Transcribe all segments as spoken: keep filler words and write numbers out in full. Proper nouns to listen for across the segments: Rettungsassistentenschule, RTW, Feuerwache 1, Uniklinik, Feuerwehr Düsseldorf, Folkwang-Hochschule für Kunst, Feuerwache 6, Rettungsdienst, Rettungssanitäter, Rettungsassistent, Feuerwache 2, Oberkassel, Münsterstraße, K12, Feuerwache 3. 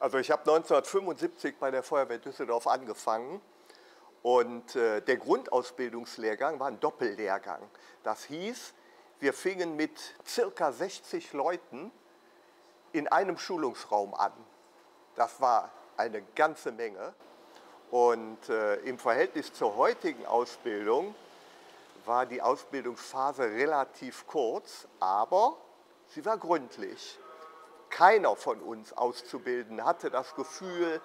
Also ich habe neunzehnhundertfünfundsiebzig bei der Feuerwehr Düsseldorf angefangen und äh, der Grundausbildungslehrgang war ein Doppellehrgang. Das hieß, wir fingen mit circa sechzig Leuten in einem Schulungsraum an. Das war eine ganze Menge und äh, im Verhältnis zur heutigen Ausbildung war die Ausbildungsphase relativ kurz, aber sie war gründlich. Keiner von uns Auszubildenden hatte das Gefühl,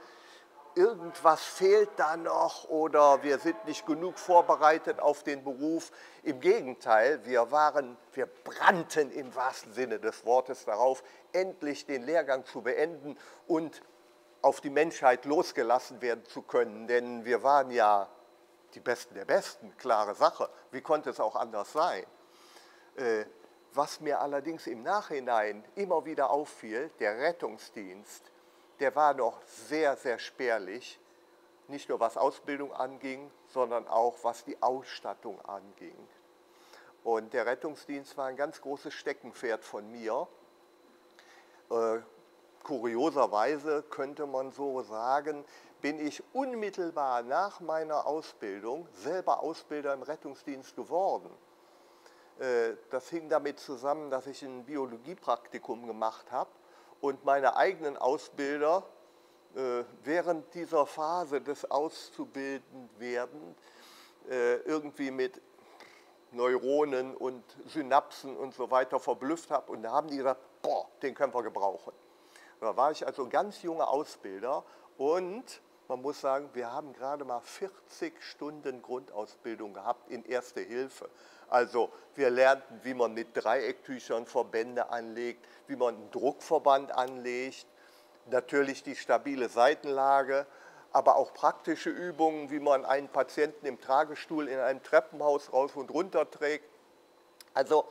irgendwas fehlt da noch oder wir sind nicht genug vorbereitet auf den Beruf. Im Gegenteil, wir waren, wir brannten im wahrsten Sinne des Wortes darauf, endlich den Lehrgang zu beenden und auf die Menschheit losgelassen werden zu können. Denn wir waren ja die Besten der Besten, klare Sache. Wie konnte es auch anders sein? Äh, Was mir allerdings im Nachhinein immer wieder auffiel, der Rettungsdienst, der war noch sehr, sehr spärlich, nicht nur was Ausbildung anging, sondern auch was die Ausstattung anging. Und der Rettungsdienst war ein ganz großes Steckenpferd von mir. Äh, kurioserweise könnte man so sagen, bin ich unmittelbar nach meiner Ausbildung selber Ausbilder im Rettungsdienst geworden. Das hing damit zusammen, dass ich ein Biologiepraktikum gemacht habe und meine eigenen Ausbilder während dieser Phase des Auszubildenwerdens irgendwie mit Neuronen und Synapsen und so weiter verblüfft habe. Und da haben die gesagt, boah, den können wir gebrauchen. Da war ich also ganz junger Ausbilder und man muss sagen, wir haben gerade mal vierzig Stunden Grundausbildung gehabt in Erste Hilfe. Also wir lernten, wie man mit Dreiecktüchern Verbände anlegt, wie man einen Druckverband anlegt, natürlich die stabile Seitenlage, aber auch praktische Übungen, wie man einen Patienten im Tragestuhl in einem Treppenhaus rauf und runter trägt. Also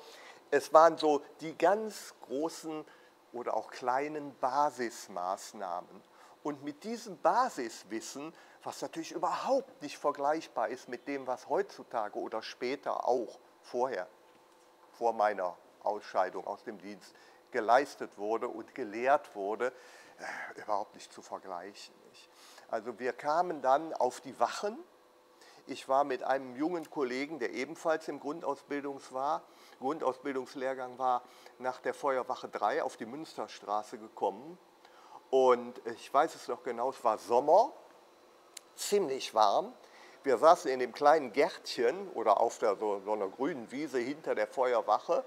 es waren so die ganz großen oder auch kleinen Basismaßnahmen. Und mit diesem Basiswissen, was natürlich überhaupt nicht vergleichbar ist mit dem, was heutzutage oder später auch vorher, vor meiner Ausscheidung aus dem Dienst, geleistet wurde und gelehrt wurde, äh, überhaupt nicht zu vergleichen. Also wir kamen dann auf die Wachen. Ich war mit einem jungen Kollegen, der ebenfalls im Grundausbildungs war, Grundausbildungslehrgang war, nach der Feuerwache drei auf die Münsterstraße gekommen. Und ich weiß es noch genau, es war Sommer, ziemlich warm. Wir saßen in dem kleinen Gärtchen oder auf der, so, so einer grünen Wiese hinter der Feuerwache.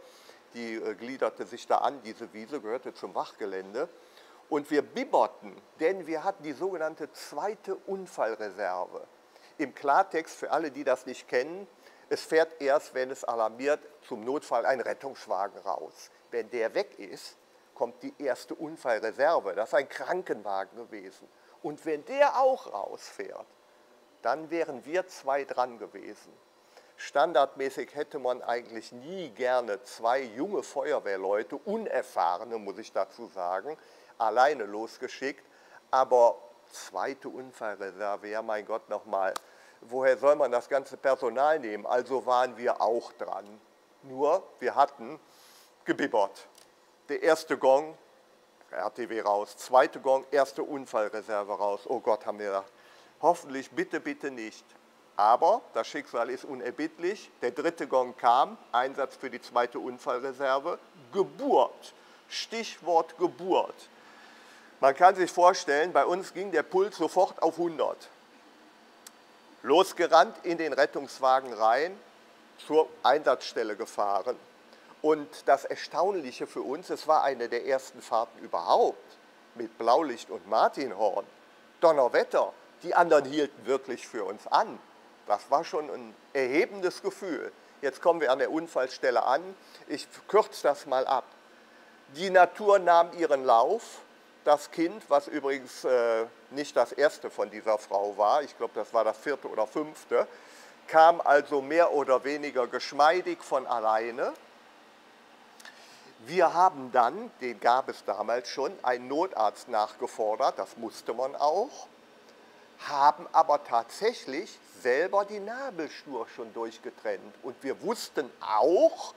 Die äh, gliederte sich da an, diese Wiese gehörte zum Wachgelände. Und wir bibberten, denn wir hatten die sogenannte zweite Unfallreserve. Im Klartext, für alle, die das nicht kennen, es fährt erst, wenn es alarmiert, zum Notfall ein Rettungswagen raus. Wenn der weg ist, kommt die erste Unfallreserve, das ist ein Krankenwagen gewesen. Und wenn der auch rausfährt, dann wären wir zwei dran gewesen. Standardmäßig hätte man eigentlich nie gerne zwei junge Feuerwehrleute, unerfahrene, muss ich dazu sagen, alleine losgeschickt. Aber zweite Unfallreserve, ja mein Gott nochmal, woher soll man das ganze Personal nehmen? Also waren wir auch dran. Nur, wir hatten gebibbert. Der erste Gong, R T W raus, zweite Gong, erste Unfallreserve raus. Oh Gott, haben wir gedacht, hoffentlich, bitte, bitte nicht. Aber das Schicksal ist unerbittlich. Der dritte Gong kam, Einsatz für die zweite Unfallreserve, Geburt, Stichwort Geburt. Man kann sich vorstellen, bei uns ging der Puls sofort auf hundert. Losgerannt in den Rettungswagen rein, zur Einsatzstelle gefahren. Und das Erstaunliche für uns, es war eine der ersten Fahrten überhaupt, mit Blaulicht und Martinhorn, Donnerwetter, die anderen hielten wirklich für uns an. Das war schon ein erhebendes Gefühl. Jetzt kommen wir an der Unfallstelle an, ich kürze das mal ab. Die Natur nahm ihren Lauf, das Kind, was übrigens äh, nicht das erste von dieser Frau war, ich glaube das war das vierte oder fünfte, kam also mehr oder weniger geschmeidig von alleine. Wir haben dann, den gab es damals schon, einen Notarzt nachgefordert, das musste man auch, haben aber tatsächlich selber die Nabelschnur schon durchgetrennt. Und wir wussten auch,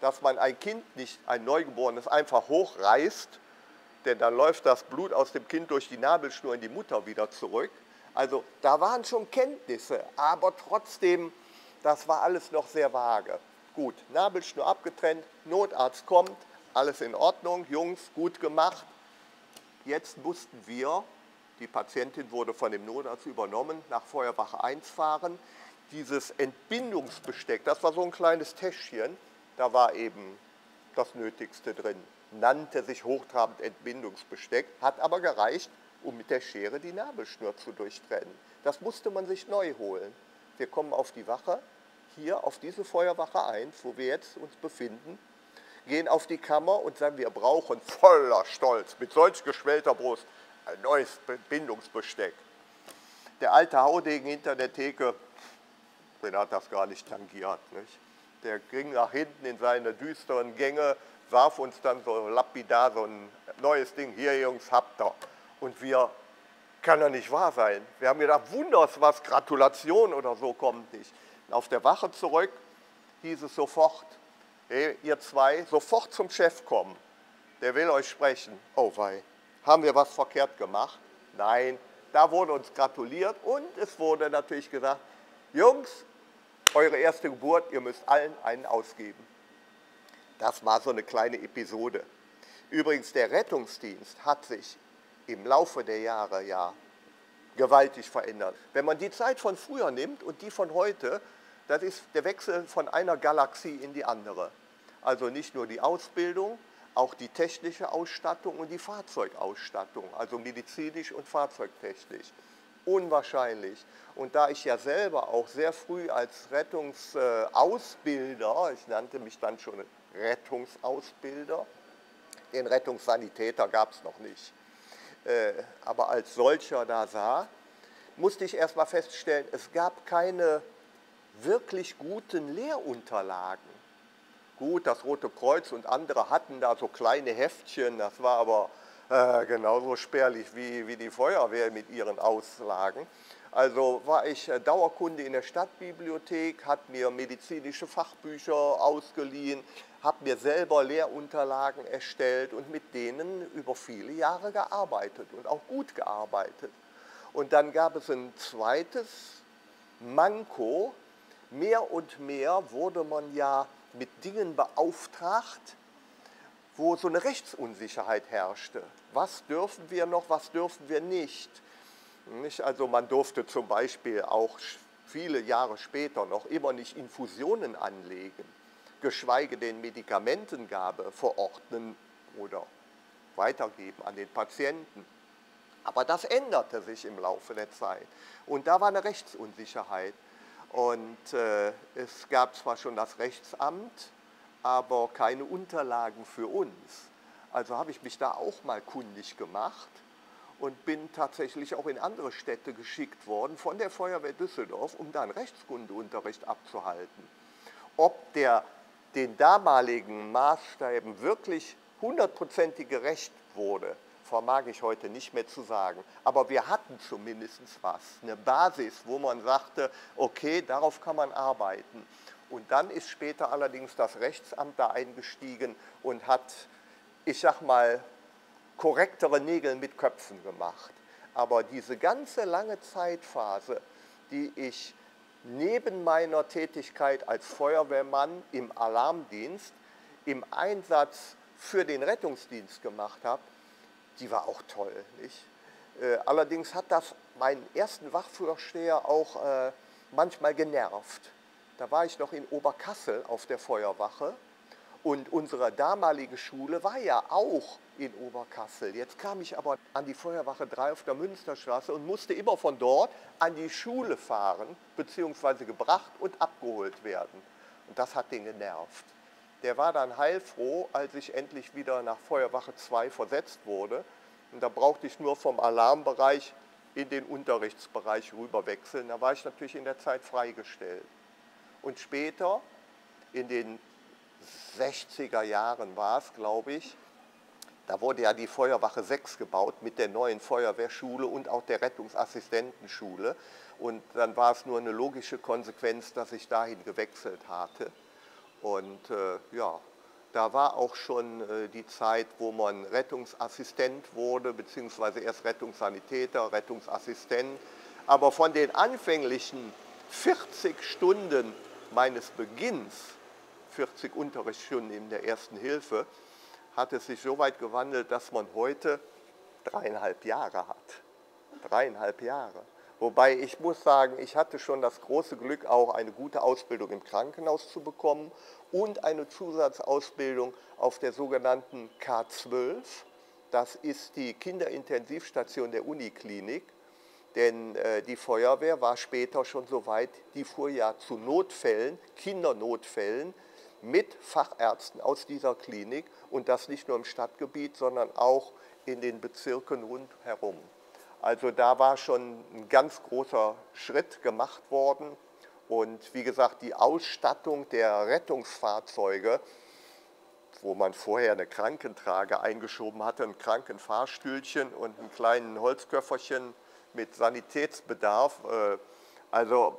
dass man ein Kind nicht, ein Neugeborenes, einfach hochreißt denn dann läuft das Blut aus dem Kind durch die Nabelschnur in die Mutter wieder zurück. Also da waren schon Kenntnisse, aber trotzdem, das war alles noch sehr vage. Gut, Nabelschnur abgetrennt, Notarzt kommt, alles in Ordnung, Jungs, gut gemacht. Jetzt mussten wir, die Patientin wurde von dem Notarzt übernommen, nach Feuerwache eins fahren. Dieses Entbindungsbesteck, das war so ein kleines Täschchen, da war eben das Nötigste drin. Nannte sich hochtrabend Entbindungsbesteck, hat aber gereicht, um mit der Schere die Nabelschnur zu durchtrennen. Das musste man sich neu holen. Wir kommen auf die Wache, hier auf diese Feuerwache eins, wo wir jetzt uns befinden, gehen auf die Kammer und sagen, wir brauchen voller Stolz, mit solch geschwellter Brust, ein neues Bindungsbesteck. Der alte Haudegen hinter der Theke, den hat das gar nicht tangiert, nicht? Der ging nach hinten in seine düsteren Gänge, warf uns dann so lapidar so ein neues Ding, hier Jungs, habt ihr. Und wir, kann doch nicht wahr sein. Wir haben gedacht, wunders was, Gratulation oder so kommt nicht. Auf der Wache zurück hieß es sofort, hey, ihr zwei, sofort zum Chef kommen. Der will euch sprechen. Oh wei, haben wir was verkehrt gemacht? Nein, da wurde uns gratuliert und es wurde natürlich gesagt, Jungs, eure erste Geburt, ihr müsst allen einen ausgeben. Das war so eine kleine Episode. Übrigens, der Rettungsdienst hat sich im Laufe der Jahre ja gewaltig verändert. Wenn man die Zeit von früher nimmt und die von heute, das ist der Wechsel von einer Galaxie in die andere. Also nicht nur die Ausbildung, auch die technische Ausstattung und die Fahrzeugausstattung, also medizinisch und fahrzeugtechnisch. Unwahrscheinlich. Und da ich ja selber auch sehr früh als Rettungsausbilder, ich nannte mich dann schon Rettungsausbilder, den Rettungssanitäter gab es noch nicht, aber als solcher da sah, musste ich erst mal feststellen, es gab keine wirklich guten Lehrunterlagen. Gut, das Rote Kreuz und andere hatten da so kleine Heftchen, das war aber äh, genauso spärlich wie, wie die Feuerwehr mit ihren Auslagen. Also war ich Dauerkunde in der Stadtbibliothek, habe mir medizinische Fachbücher ausgeliehen, habe mir selber Lehrunterlagen erstellt und mit denen über viele Jahre gearbeitet und auch gut gearbeitet. Und dann gab es ein zweites Manko. Mehr und mehr wurde man ja mit Dingen beauftragt, wo so eine Rechtsunsicherheit herrschte. Was dürfen wir noch, was dürfen wir nicht? Also man durfte zum Beispiel auch viele Jahre später noch immer nicht Infusionen anlegen, geschweige denn Medikamentengabe verordnen oder weitergeben an den Patienten. Aber das änderte sich im Laufe der Zeit. Und da war eine Rechtsunsicherheit. Und äh, es gab zwar schon das Rechtsamt, aber keine Unterlagen für uns. Also habe ich mich da auch mal kundig gemacht. Und bin tatsächlich auch in andere Städte geschickt worden von der Feuerwehr Düsseldorf, um da einen Rechtskundeunterricht abzuhalten. Ob der den damaligen Maßstäben wirklich hundertprozentig gerecht wurde, vermag ich heute nicht mehr zu sagen. Aber wir hatten zumindest was, eine Basis, wo man sagte, okay, darauf kann man arbeiten. Und dann ist später allerdings das Rechtsamt da eingestiegen und hat, ich sag mal, korrektere Nägel mit Köpfen gemacht. Aber diese ganze lange Zeitphase, die ich neben meiner Tätigkeit als Feuerwehrmann im Alarmdienst, im Einsatz für den Rettungsdienst gemacht habe, die war auch toll. Nicht? Äh, allerdings hat das meinen ersten Wachvorsteher auch äh, manchmal genervt. Da war ich noch in Oberkassel auf der Feuerwache. Und unsere damalige Schule war ja auch in Oberkassel. Jetzt kam ich aber an die Feuerwache drei auf der Münsterstraße und musste immer von dort an die Schule fahren, beziehungsweise gebracht und abgeholt werden. Und das hat den genervt. Der war dann heilfroh, als ich endlich wieder nach Feuerwache zwei versetzt wurde. Und da brauchte ich nur vom Alarmbereich in den Unterrichtsbereich rüberwechseln. Da war ich natürlich in der Zeit freigestellt. Und später in den sechziger Jahren war es, glaube ich, da wurde ja die Feuerwache sechs gebaut mit der neuen Feuerwehrschule und auch der Rettungsassistentenschule. Und dann war es nur eine logische Konsequenz, dass ich dahin gewechselt hatte. Und äh, ja, Da war auch schon die Zeit, wo man Rettungsassistent wurde, beziehungsweise erst Rettungssanitäter, Rettungsassistent. Aber von den anfänglichen vierzig Stunden meines Beginns, vierzig Unterrichtsstunden in der Ersten Hilfe, hat es sich so weit gewandelt, dass man heute dreieinhalb Jahre hat. Dreieinhalb Jahre. Wobei ich muss sagen, ich hatte schon das große Glück, auch eine gute Ausbildung im Krankenhaus zu bekommen und eine Zusatzausbildung auf der sogenannten K zwölf. Das ist die Kinderintensivstation der Uniklinik, denn äh, die Feuerwehr war später schon so weit, die fuhr ja zu Notfällen, Kindernotfällen, mit Fachärzten aus dieser Klinik und das nicht nur im Stadtgebiet, sondern auch in den Bezirken rundherum. Also da war schon ein ganz großer Schritt gemacht worden und wie gesagt, die Ausstattung der Rettungsfahrzeuge, wo man vorher eine Krankentrage eingeschoben hatte, ein Krankenfahrstühlchen und einen kleinen Holzköfferchen mit Sanitätsbedarf, also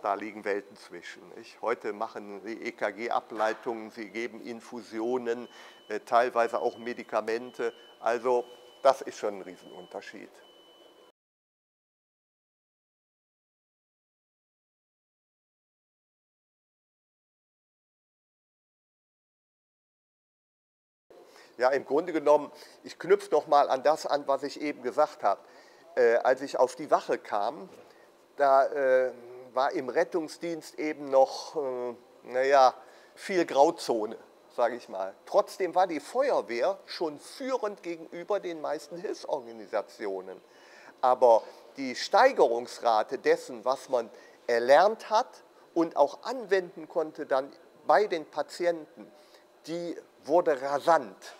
da liegen Welten zwischen. Heute machen sie E K G-Ableitungen, sie geben Infusionen, teilweise auch Medikamente, also das ist schon ein Riesenunterschied. Ja, im Grunde genommen, ich knüpfe nochmal an das an, was ich eben gesagt habe. Äh, als ich auf die Wache kam, da äh, war im Rettungsdienst eben noch, äh, naja, viel Grauzone, sage ich mal. Trotzdem war die Feuerwehr schon führend gegenüber den meisten Hilfsorganisationen. Aber die Steigerungsrate dessen, was man erlernt hat und auch anwenden konnte dann bei den Patienten, die wurde rasant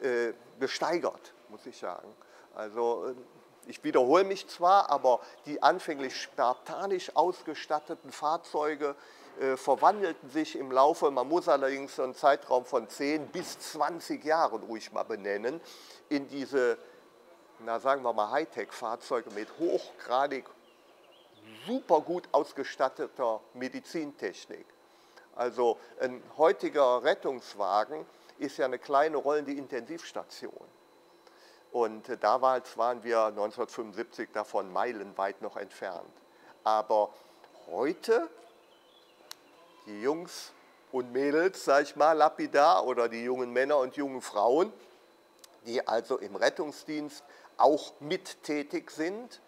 äh, gesteigert, muss ich sagen. Also ich wiederhole mich zwar, aber die anfänglich spartanisch ausgestatteten Fahrzeuge verwandelten sich im Laufe, man muss allerdings einen Zeitraum von zehn bis zwanzig Jahren ruhig mal benennen, in diese, na sagen wir mal, Hightech-Fahrzeuge mit hochgradig super gut ausgestatteter Medizintechnik. Also ein heutiger Rettungswagen ist ja eine kleine rollende Intensivstation. Und damals waren wir neunzehnhundertfünfundsiebzig davon meilenweit noch entfernt. Aber heute... Die Jungs und Mädels, sage ich mal, lapidar, oder die jungen Männer und jungen Frauen, die also im Rettungsdienst auch mit tätig sind,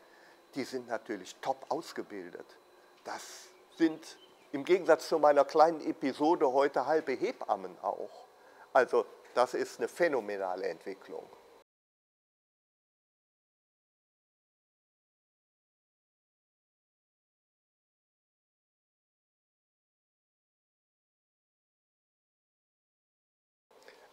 die sind natürlich top ausgebildet. Das sind im Gegensatz zu meiner kleinen Episode heute halbe Hebammen auch. Also das ist eine phänomenale Entwicklung.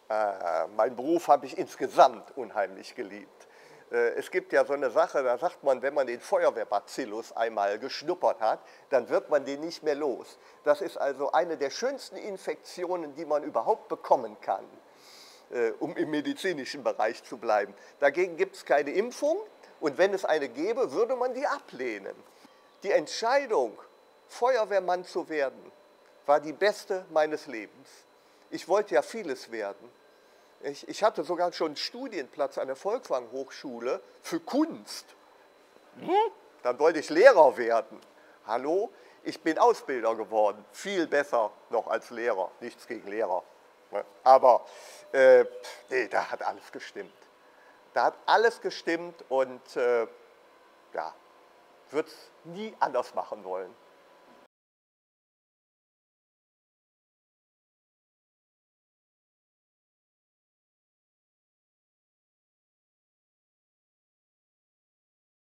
Äh, mein Beruf habe ich insgesamt unheimlich geliebt. Äh, es gibt ja so eine Sache, da sagt man, wenn man den Feuerwehrbazillus einmal geschnuppert hat, dann wird man den nicht mehr los. Das ist also eine der schönsten Infektionen, die man überhaupt bekommen kann, äh, um im medizinischen Bereich zu bleiben. Dagegen gibt es keine Impfung und wenn es eine gäbe, würde man die ablehnen. Die Entscheidung, Feuerwehrmann zu werden, war die beste meines Lebens. Ich wollte ja vieles werden. Ich, ich hatte sogar schon einen Studienplatz an der Folkwang-Hochschule für Kunst. Hm? Dann wollte ich Lehrer werden. Hallo? Ich bin Ausbilder geworden. Viel besser noch als Lehrer. Nichts gegen Lehrer. Aber äh, nee, da hat alles gestimmt. Da hat alles gestimmt und äh, ja, würde es nie anders machen wollen.